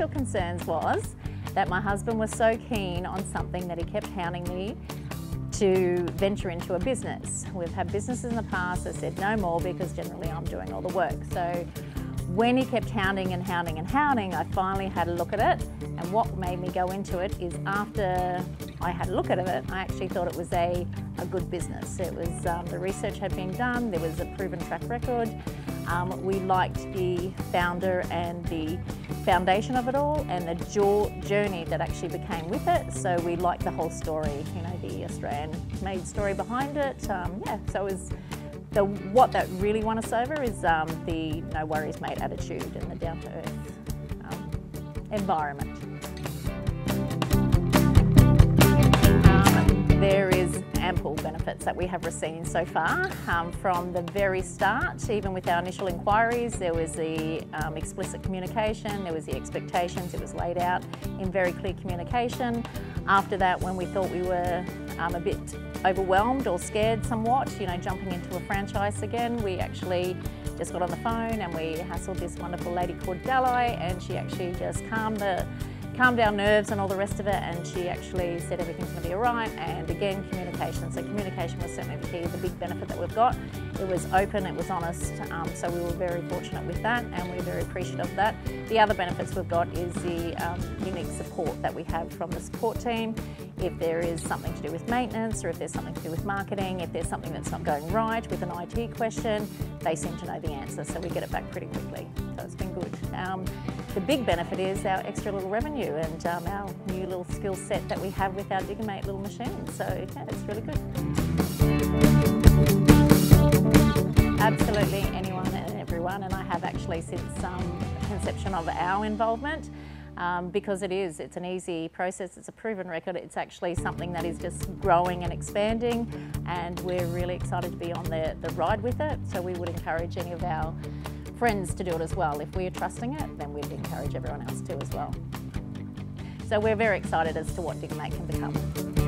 initial concerns was that my husband was so keen on something that he kept hounding me to venture into a business. We've had businesses in the past, I said no more because generally I'm doing all the work. So when he kept hounding and hounding and hounding, I finally had a look at it, and what made me go into it is after I had a look at it, I actually thought it was a good business. It was, the research had been done, there was a proven track record, we liked the founder and the foundation of it all and the journey that actually became with it, so we liked the whole story, you know, the Australian-made story behind it. Yeah, so it was, what that really won us over is the no worries mate attitude and the down-to-earth environment. There is ample benefits that we have received so far. From the very start, even with our initial inquiries, there was the explicit communication, there was the expectations, it was laid out in very clear communication. After that, when we thought we were a bit overwhelmed or scared somewhat, you know, jumping into a franchise again, we actually just got on the phone and we hassled this wonderful lady called Dalai, and she actually just calmed our nerves and all the rest of it, and she actually said everything's going to be all right. And again, communication. So communication was certainly the key, the big benefit that we've got. It was open, it was honest, so we were very fortunate with that and we're very appreciative of that. The other benefits we've got is the unique support that we have from the support team. If there is something to do with maintenance, or if there's something to do with marketing, if there's something that's not going right with an IT question, they seem to know the answer, so we get it back pretty quickly. So it's been good. The big benefit is our extra little revenue and our new little skill set that we have with our Diggermate little machine. So yeah, it's really good. Absolutely anyone and everyone, and I have actually since conception of our involvement, because it's an easy process, it's a proven record, it's actually something that is just growing and expanding, and we're really excited to be on the ride with it. So we would encourage any of our friends to do it as well. If we're trusting it, then we'd encourage everyone else to as well. So we're very excited as to what Diggermate can become.